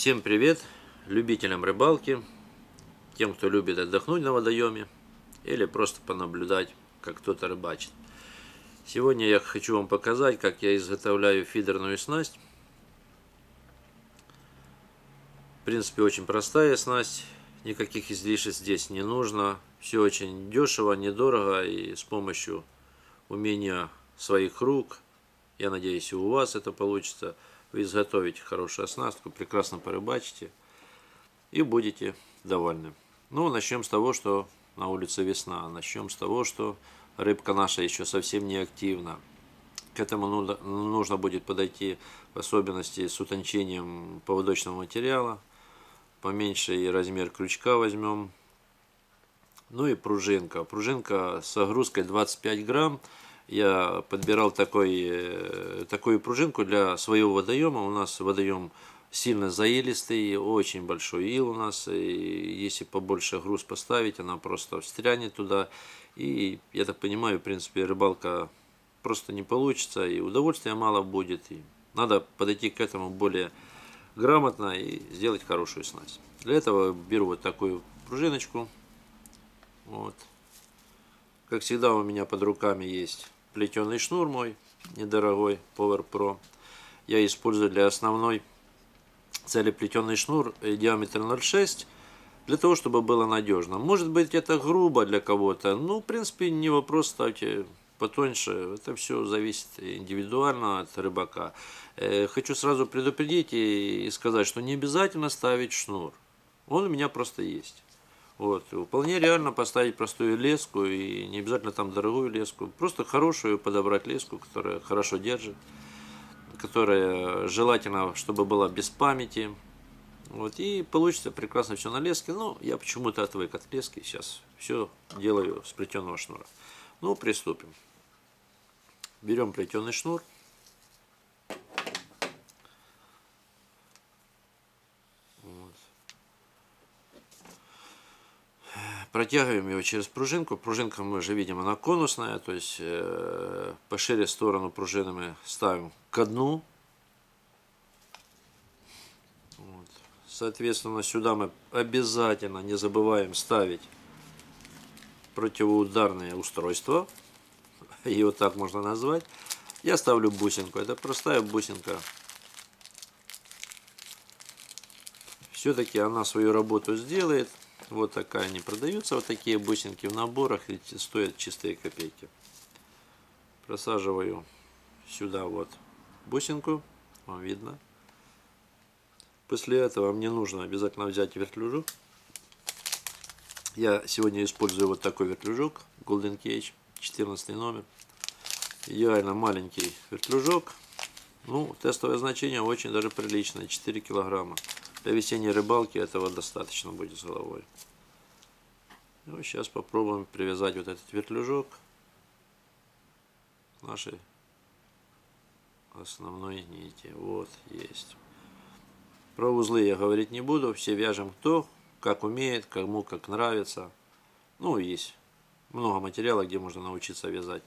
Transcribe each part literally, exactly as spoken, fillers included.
Всем привет любителям рыбалки, тем, кто любит отдохнуть на водоеме или просто понаблюдать, как кто-то рыбачит. Сегодня я хочу вам показать, как я изготовляю фидерную снасть. В принципе, очень простая снасть, никаких излишеств здесь не нужно. Все очень дешево, недорого, и с помощью умения своих рук, я надеюсь, и у вас это получится, вы изготовите хорошую оснастку, прекрасно порыбачите и будете довольны. Ну, начнем с того, что на улице весна. Начнем с того, что рыбка наша еще совсем не активна. К этому нужно будет подойти в особенности с утончением поводочного материала. Поменьше и размер крючка возьмем. Ну и пружинка. Пружинка с огрузкой двадцать пять грамм. Я подбирал такой, такую пружинку для своего водоема. У нас водоем сильно заилистый, очень большой ил у нас. И если побольше груз поставить, она просто встрянет туда. И, я так понимаю, в принципе, рыбалка просто не получится. И удовольствия мало будет. И надо подойти к этому более грамотно и сделать хорошую снасть. Для этого беру вот такую пружиночку. Вот. Как всегда, у меня под руками есть плетеный шнур мой, недорогой, Power Pro. Я использую для основной цели плетеный шнур диаметр ноль шесть, для того, чтобы было надежно. Может быть, это грубо для кого-то, но, в принципе, не вопрос, ставьте потоньше. Это все зависит индивидуально от рыбака. Хочу сразу предупредить и сказать, что не обязательно ставить шнур. Он у меня просто есть. Вот. Вполне реально поставить простую леску, и не обязательно там дорогую леску. Просто хорошую подобрать леску, которая хорошо держит, которая желательно, чтобы была без памяти. Вот. И получится прекрасно все на леске. Но я почему-то отвык от лески. Сейчас все делаю с плетеного шнура. Ну, приступим. Берем плетеный шнур. Протягиваем его через пружинку. Пружинка, мы же видим, она конусная, то есть э, пошире сторону пружины мы ставим ко дну. Вот. Соответственно, сюда мы обязательно не забываем ставить противоударное устройство. Ее так можно назвать. Я ставлю бусинку. Это простая бусинка. Все-таки она свою работу сделает. Вот такая, они продаются, вот такие бусинки в наборах, и стоят чистые копейки. Просаживаю сюда вот бусинку, вам видно. После этого мне нужно обязательно взять вертлюжок. Я сегодня использую вот такой вертлюжок, Golden Cage, четырнадцатый номер. Идеально маленький вертлюжок. Ну, тестовое значение очень даже приличное, четыре килограмма. Для весенней рыбалки этого достаточно будет с головой. Ну, сейчас попробуем привязать вот этот вертлюжок к нашей основной нити. Вот, есть. Про узлы я говорить не буду. Все вяжем кто, как умеет, кому как нравится. Ну, есть много материала, где можно научиться вязать.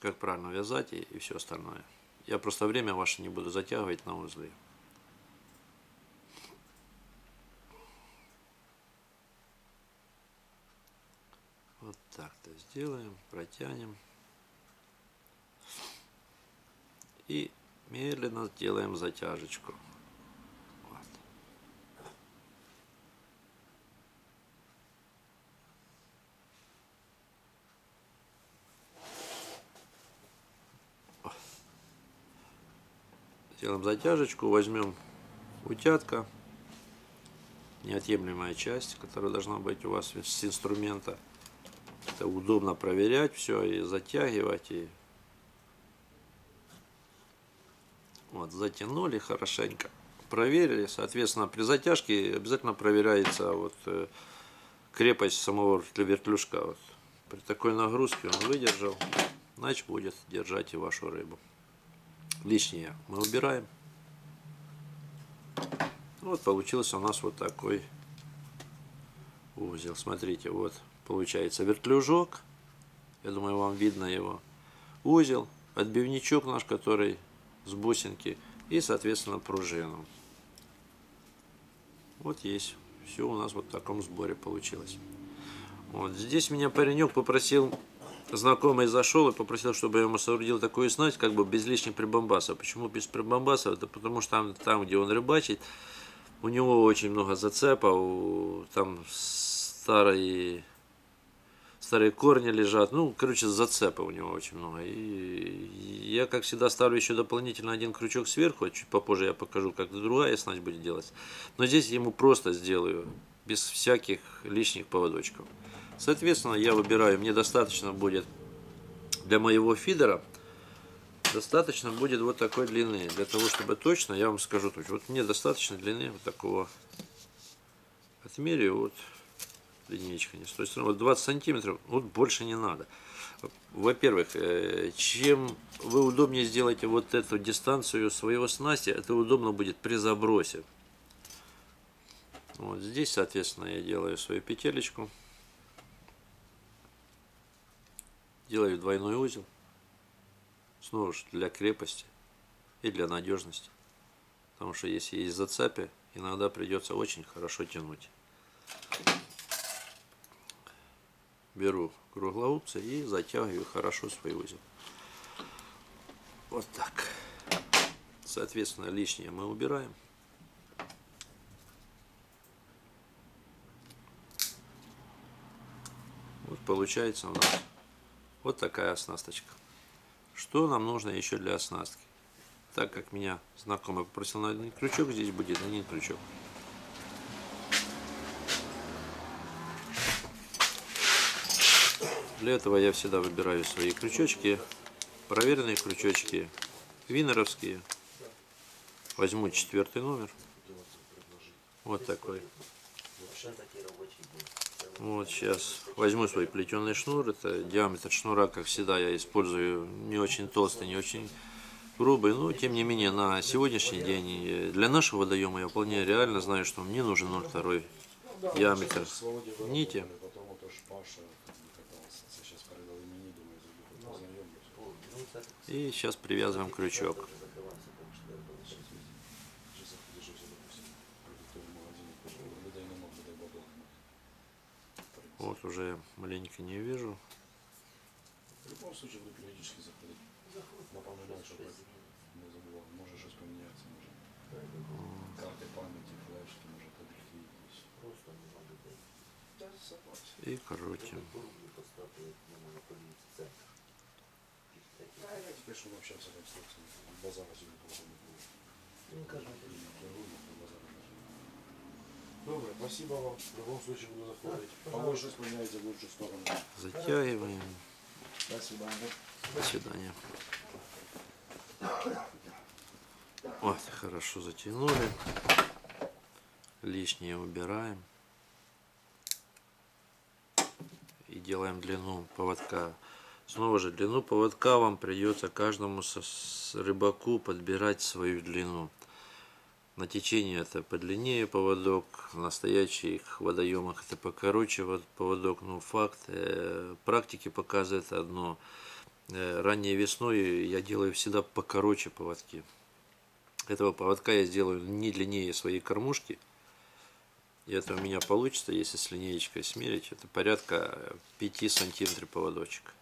Как правильно вязать и, и все остальное. Я просто время ваше не буду затягивать на узлы. Вот так-то сделаем, протянем. И медленно делаем затяжечку. Вот. Сделаем затяжечку, возьмем утятка, неотъемлемая часть, которая должна быть у вас с инструмента. Это удобно проверять все и затягивать. И... Вот, затянули хорошенько, проверили. Соответственно, при затяжке обязательно проверяется вот, крепость самого вертлюжка. Вот. При такой нагрузке он выдержал, значит будет держать и вашу рыбу. Лишнее мы убираем. Вот получился у нас вот такой узел. Смотрите, вот получается вертлюжок. Я думаю, вам видно его. Узел, отбивничок наш, который с бусинки. и, соответственно, пружину. Вот есть. Все у нас вот в таком сборе получилось. Вот здесь меня паренек попросил, знакомый зашел и попросил, чтобы я ему соорудил такую снасть, как бы без лишних прибамбасов. Почему без прибамбасов? Это потому что там, там, где он рыбачит, у него очень много зацепов, там старые, старые корни лежат. Ну, короче, зацепа у него очень много. И я, как всегда, ставлю еще дополнительно один крючок сверху. Чуть попозже я покажу, как другая снасть будет делать. Но здесь ему просто сделаю, без всяких лишних поводочков. Соответственно, я выбираю, мне достаточно будет для моего фидера, достаточно будет вот такой длины. Для того, чтобы точно, я вам скажу точно, вот мне достаточно длины вот такого, отмерю, вот линейка не с той стороны, вот двадцать сантиметров, вот больше не надо. Во-первых, чем вы удобнее сделаете вот эту дистанцию своего снасти, это удобно будет при забросе. Вот здесь, соответственно, я делаю свою петелечку. Делаю двойной узел, снова же для крепости и для надежности, потому что если есть зацепы, иногда придется очень хорошо тянуть. Беру круглоубцы и затягиваю хорошо свой узел. Вот так. Соответственно, лишнее мы убираем. Вот получается у нас вот такая оснасточка. Что нам нужно еще для оснастки? Так как меня знакомый попросил на один крючок, здесь будет один крючок. Для этого я всегда выбираю свои крючочки, проверенные крючочки, виноровские. Возьму четвертый номер. Вот такой. Вот сейчас возьму свой плетеный шнур. Это диаметр шнура, как всегда, я использую не очень толстый, не очень грубый. Но, тем не менее, на сегодняшний день для нашего водоема я вполне реально знаю, что мне нужен ноль целых два диаметр нити. И сейчас привязываем крючок. Вот уже маленько не вижу. В любом случае буду периодически заходить. Напоминаю, чтобы не забывал. Может что-то поменяется, может. Карты памяти, флешки, может подвергнуть. И короче. Доброе, спасибо вам. В любом случае буду заходить. Побольше исполняйте в лучшую сторону. Затягиваем. До свидания. До свидания. Вот, хорошо затянули. Лишнее убираем. И делаем длину поводка. Снова же, длину поводка вам придется каждому рыбаку подбирать свою длину. На течение это подлиннее поводок, в настоящих водоемах это покороче поводок, но факт, э, практики показывает одно. Э, ранней весной я делаю всегда покороче поводки. Этого поводка я сделаю не длиннее своей кормушки. И это у меня получится, если с линеечкой смерить, это порядка пять сантиметров поводочек.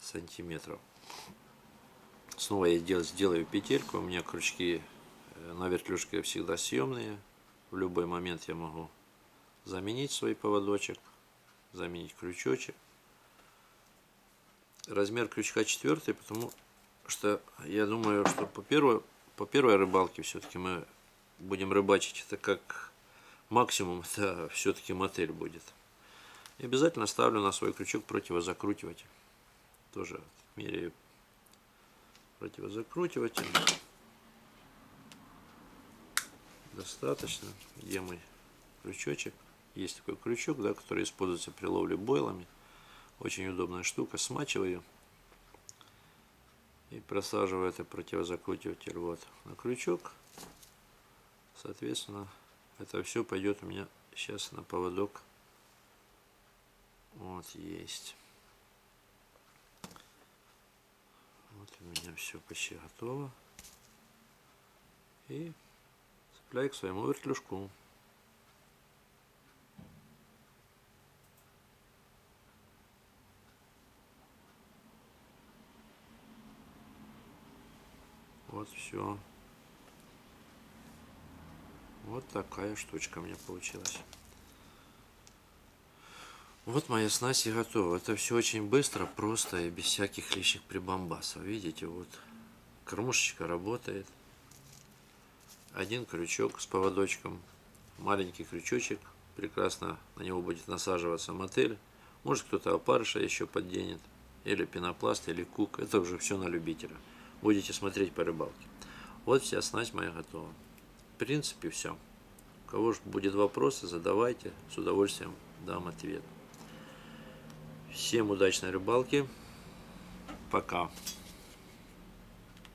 Сантиметров. Снова я делаю, сделаю петельку, у меня крючки на вертлюжке всегда съемные. В любой момент я могу заменить свой поводочек, заменить крючочек. Размер крючка четвертый, потому что я думаю, что по первой, по первой рыбалке все-таки мы будем рыбачить. Это как максимум, это все-таки мотыль будет. И обязательно ставлю на свой крючок противозакрутиватель. Тоже меряю противозакрутиватель. Достаточно, где мой крючочек, есть такой крючок, да, который используется при ловле бойлами, очень удобная штука, смачиваю и просаживаю это противозакрутиватель вот на крючок, соответственно, это все пойдет у меня сейчас на поводок, вот есть, вот у меня все почти готово. и цепляю к своему вертлюжку. Вот все. Вот такая штучка у меня получилась. Вот моя снасть и готова. Это все очень быстро, просто и без всяких лишних прибамбасов. Видите, вот кормушечка работает. Один крючок с поводочком. Маленький крючочек. Прекрасно на него будет насаживаться мотыль. Может, кто-то опарыша еще подденет. Или пенопласт, или кук. Это уже все на любителя. Будете смотреть по рыбалке. Вот вся снасть моя готова. В принципе, все. У кого же будет вопросы, задавайте. С удовольствием дам ответ. Всем удачной рыбалки. Пока.